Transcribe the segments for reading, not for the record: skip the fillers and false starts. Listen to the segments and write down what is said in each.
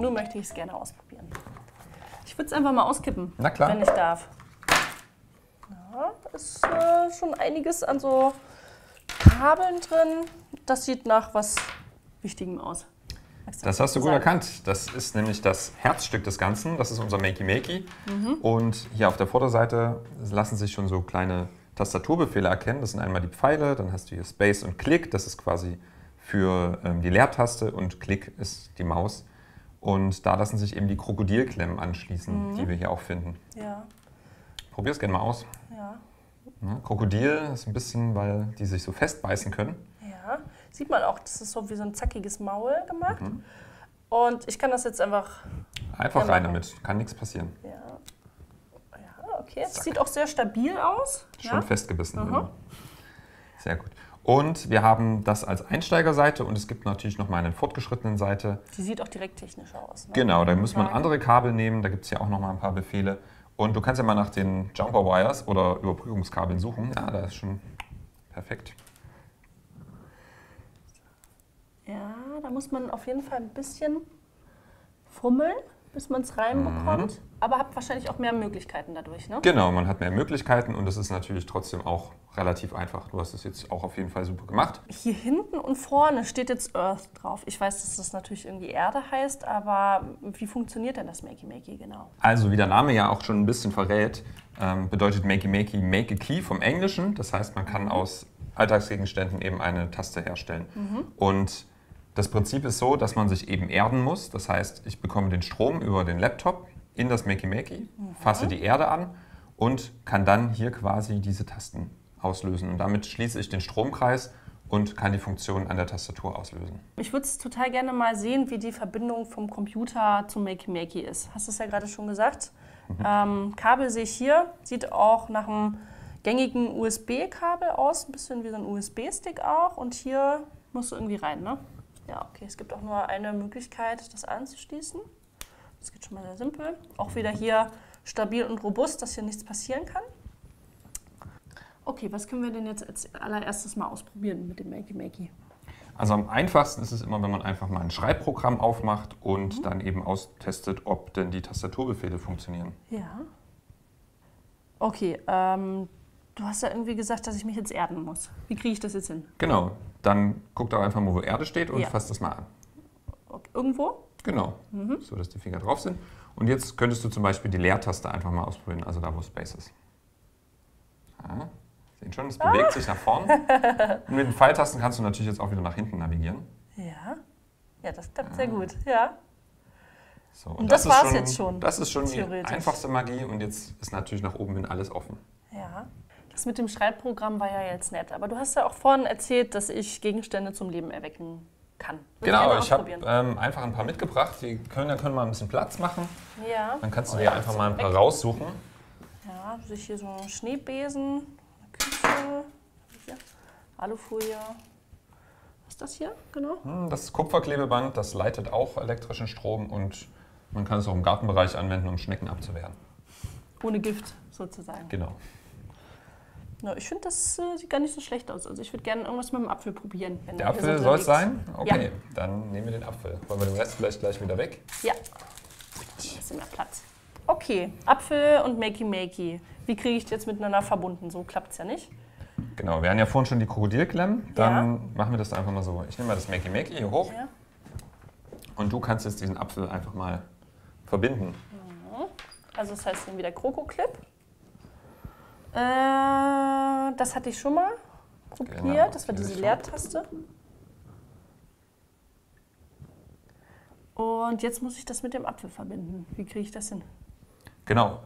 Nun möchte ich es gerne ausprobieren. Ich würde es einfach mal auskippen, na klar, wenn ich darf. Ja, da ist schon einiges an so Kabeln drin. Das sieht nach was Wichtigem aus. Das hast du gut erkannt. Das ist nämlich das Herzstück des Ganzen. Das ist unser Makey Makey. Mhm. Und hier auf der Vorderseite lassen sich schon so kleine Tastaturbefehle erkennen. Das sind einmal die Pfeile, dann hast du hier Space und Klick. Das ist quasi für die Leertaste und Klick ist die Maus. Und da lassen sich eben die Krokodilklemmen anschließen, die wir hier auch finden. Ja. Probier es gerne mal aus. Ja. Ja, Krokodil ist ein bisschen, weil die sich so festbeißen können. Ja. Sieht man auch, das ist so wie so ein zackiges Maul gemacht. Mhm. Und ich kann das jetzt einfach... Einfach rein damit, kann nichts passieren. Ja, ja, okay. Das sieht auch sehr stabil aus. Schon festgebissen. Mhm. Ja. Sehr gut. Und wir haben das als Einsteigerseite und es gibt natürlich noch mal eine fortgeschrittenen Seite. Die sieht auch direkt technisch aus. Ne? Genau, da muss man andere Kabel nehmen, da gibt es ja auch noch mal ein paar Befehle. Und du kannst ja mal nach den Jumper Wires oder Überbrückungskabeln suchen. Ja, da ist schon perfekt. Ja, da muss man auf jeden Fall ein bisschen fummeln, bis man es reinbekommt. Mhm. Aber habt wahrscheinlich auch mehr Möglichkeiten dadurch, ne? Genau, man hat mehr Möglichkeiten und es ist natürlich trotzdem auch relativ einfach. Du hast es jetzt auch auf jeden Fall super gemacht. Hier hinten und vorne steht jetzt Earth drauf. Ich weiß, dass das natürlich irgendwie Erde heißt, aber wie funktioniert denn das Makey Makey genau? Also wie der Name ja auch schon ein bisschen verrät, bedeutet Makey Makey Make a Key vom Englischen. Das heißt, man kann aus Alltagsgegenständen eben eine Taste herstellen. Mhm. Und das Prinzip ist so, dass man sich eben erden muss. Das heißt, ich bekomme den Strom über den Laptop in das Makey Makey, fasse die Erde an und kann dann hier quasi diese Tasten auslösen. Und damit schließe ich den Stromkreis und kann die Funktion an der Tastatur auslösen. Ich würde es total gerne mal sehen, wie die Verbindung vom Computer zum Makey Makey ist. Hast du es ja gerade schon gesagt. Mhm. Kabel sehe ich hier, sieht auch nach einem gängigen USB-Kabel aus, ein bisschen wie so ein USB-Stick auch. Und hier musst du irgendwie rein, ne? Ja, okay, es gibt auch nur eine Möglichkeit, das anzuschließen. Das geht schon mal sehr simpel. Auch wieder hier stabil und robust, dass hier nichts passieren kann. Okay, was können wir denn jetzt als allererstes mal ausprobieren mit dem Makey Makey? Also am einfachsten ist es immer, wenn man einfach mal ein Schreibprogramm aufmacht und dann eben austestet, ob denn die Tastaturbefehle funktionieren. Ja. Okay, du hast ja irgendwie gesagt, dass ich mich jetzt erden muss. Wie kriege ich das jetzt hin? Genau, dann guck doch einfach mal, wo Erde steht und fass das mal an. Okay. Irgendwo? Genau, so dass die Finger drauf sind. Und jetzt könntest du zum Beispiel die Leertaste einfach mal ausprobieren, also da, wo Space ist. Ja, sehen schon, es bewegt sich nach vorn. Und mit den Pfeiltasten kannst du natürlich jetzt auch wieder nach hinten navigieren. Ja, ja, das klappt sehr gut, ja. So, und das war es jetzt schon. Das ist schon die einfachste Magie und jetzt ist natürlich nach oben hin alles offen. Ja. Das mit dem Schreibprogramm war ja jetzt nett, aber du hast ja auch vorhin erzählt, dass ich Gegenstände zum Leben erwecken kann. Genau, ich habe einfach ein paar mitgebracht, die können mal ein bisschen Platz machen. Ja. Dann kannst du dir einfach mal ein paar raussuchen. Ja, sich hier so einen Schneebesen, eine Küche, hier, Alufolie. Was ist das hier genau? Das ist Kupferklebeband, das leitet auch elektrischen Strom und man kann es auch im Gartenbereich anwenden, um Schnecken abzuwehren. Ohne Gift sozusagen. Genau. No, ich finde, das sieht gar nicht so schlecht aus. Also ich würde gerne irgendwas mit dem Apfel probieren. Wenn der Apfel soll es sein? Okay, ja, dann nehmen wir den Apfel. Wollen wir den Rest vielleicht gleich wieder weg? Ja, ein bisschen mehr Platz. Okay, Apfel und Makey Makey. Wie kriege ich die jetzt miteinander verbunden? So klappt es ja nicht. Genau, wir haben ja vorhin schon die Krokodilklemmen. Dann machen wir das einfach mal so. Ich nehme mal das Makey Makey hier hoch. Ja. Und du kannst jetzt diesen Apfel einfach mal verbinden. Also das heißt dann wieder Kroko-Clip. Das hatte ich schon mal probiert, genau, das war diese Leertaste. Und jetzt muss ich das mit dem Apfel verbinden. Wie kriege ich das hin? Genau.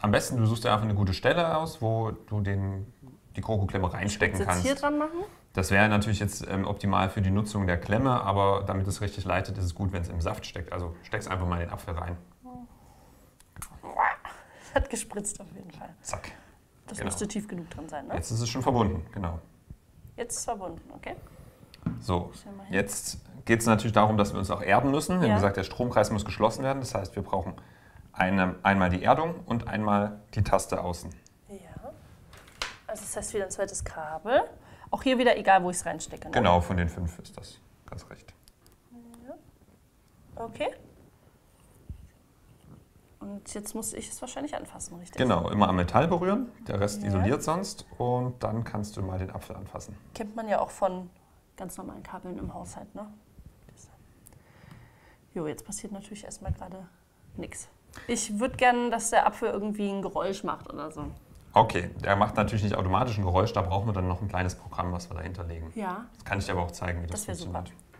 Am besten, du suchst dir einfach eine gute Stelle aus, wo du die Krokoklemme reinstecken kannst. Hier dran machen? Das wäre natürlich jetzt optimal für die Nutzung der Klemme, aber damit es richtig leitet, ist es gut, wenn es im Saft steckt. Also steckst einfach mal den Apfel rein. Hat gespritzt auf jeden Fall. Zack. Das müsste tief genug dran sein, ne? Jetzt ist es schon verbunden, genau. Jetzt ist es verbunden, okay. So, jetzt geht es natürlich darum, dass wir uns auch erden müssen. Wir haben gesagt, der Stromkreis muss geschlossen werden. Das heißt, wir brauchen einmal die Erdung und einmal die Taste außen. Ja. Also das heißt wieder ein zweites Kabel. Auch hier wieder egal, wo ich es reinstecke, ne? Genau, von den 5 ist das. Ganz recht. Ja. Okay. Und jetzt muss ich es wahrscheinlich anfassen, richtig? Genau, immer am Metall berühren, der Rest isoliert sonst und dann kannst du mal den Apfel anfassen. Kennt man ja auch von ganz normalen Kabeln im Haushalt, ne? Jo, jetzt passiert natürlich erstmal gerade nichts. Ich würde gerne, dass der Apfel irgendwie ein Geräusch macht oder so. Okay, der macht natürlich nicht automatisch ein Geräusch, da brauchen wir dann noch ein kleines Programm, was wir dahinter legen. Ja. Das kann ich dir aber auch zeigen, wie das funktioniert. Das wäre super.